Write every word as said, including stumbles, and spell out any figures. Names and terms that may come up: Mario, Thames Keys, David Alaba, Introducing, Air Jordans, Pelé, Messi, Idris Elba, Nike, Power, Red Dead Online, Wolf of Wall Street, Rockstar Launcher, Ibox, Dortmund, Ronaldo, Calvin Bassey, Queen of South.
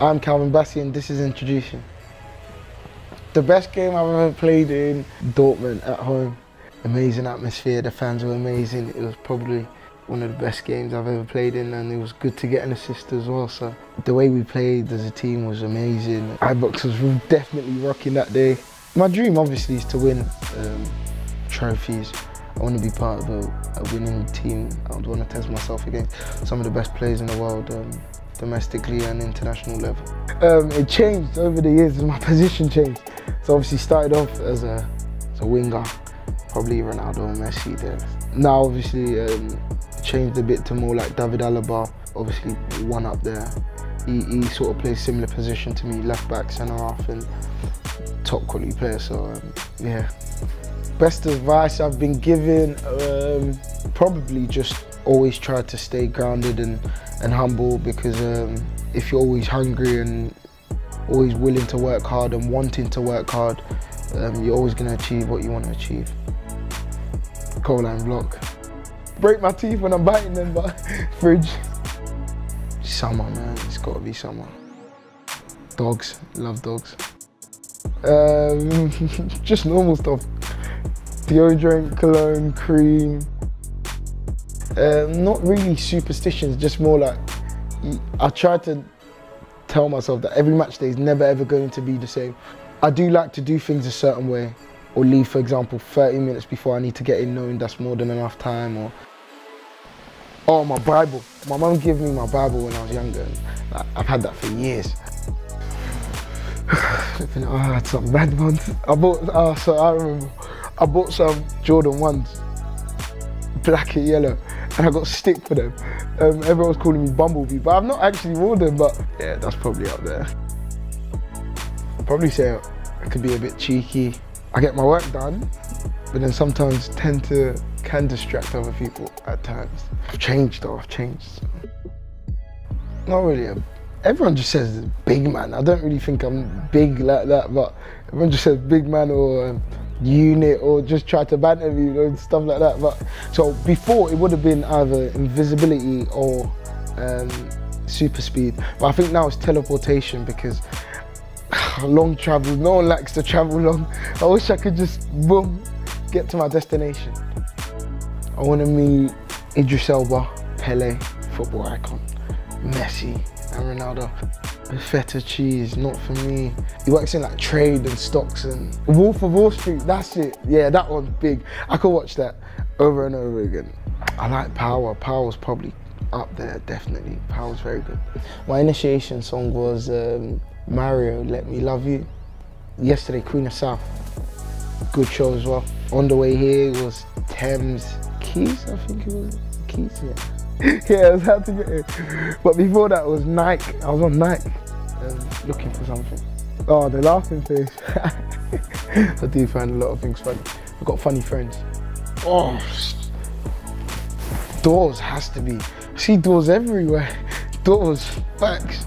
I'm Calvin Bassey and this is Introducing. The best game I've ever played in Dortmund at home. Amazing atmosphere, the fans were amazing. It was probably one of the best games I've ever played in, and it was good to get an assist as well. So the way we played as a team was amazing. Ibox was definitely rocking that day. My dream obviously is to win um, trophies. I want to be part of a, a winning team. I would want to test myself against some of the best players in the world, um, domestically and international level. Um, it changed over the years, my position changed. So obviously started off as a, as a winger, probably Ronaldo and Messi there. Now obviously um, changed a bit to more like David Alaba, obviously one up there. He, he sort of plays similar position to me, left back, centre half, and top quality player, so um, yeah. Best advice I've been given, um, probably just always try to stay grounded and, and humble, because um, if you're always hungry and always willing to work hard and wanting to work hard, um, you're always going to achieve what you want to achieve. Goal line block. Break my teeth when I'm biting them, but fridge. Summer, man, it's got to be summer. Dogs, love dogs. Um, just normal stuff. Deodorant, cologne, cream. Um, not really superstitions, just more like, I try to tell myself that every match day is never ever going to be the same. I do like to do things a certain way, or leave, for example, thirty minutes before I need to get in, knowing that's more than enough time. Or oh, my Bible. My mum gave me my Bible when I was younger, and I've had that for years. Oh, I had some bad ones. I bought, oh, so I remember. I bought some Jordan ones, black and yellow, and I got stick for them. Um, everyone was calling me Bumblebee, but I've not actually worn them, but yeah, that's probably up there. I'd probably say I could be a bit cheeky. I get my work done, but then sometimes tend to, can distract other people at times. I've changed though, I've changed. Not really, a, everyone just says big man. I don't really think I'm big like that, but everyone just says big man or um, unit, or just try to banter me and stuff like that. But so before it would have been either invisibility or um, super speed, but I think now it's teleportation, because long travel, no one likes to travel long. I wish I could just boom, get to my destination. I want to meet Idris Elba, Pelé, football icon, Messi and Ronaldo. Feta cheese, not for me. He works in like trade and stocks, and Wolf of Wall Street, that's it. Yeah, that one's big. I could watch that over and over again. I like Power. Power's probably up there, definitely. Power's very good. My initiation song was um, Mario, Let Me Love You. Yesterday, Queen of South. Good show as well. On the way here was Thames Keys, I think it was. Keys, yeah. Yeah, it was hard to get it. But before that, it was Nike. I was on Nike, um, looking for something. Oh, the laughing face. I do find a lot of things funny. I've got funny friends. Oh, doors has to be. I see doors everywhere. Doors, facts.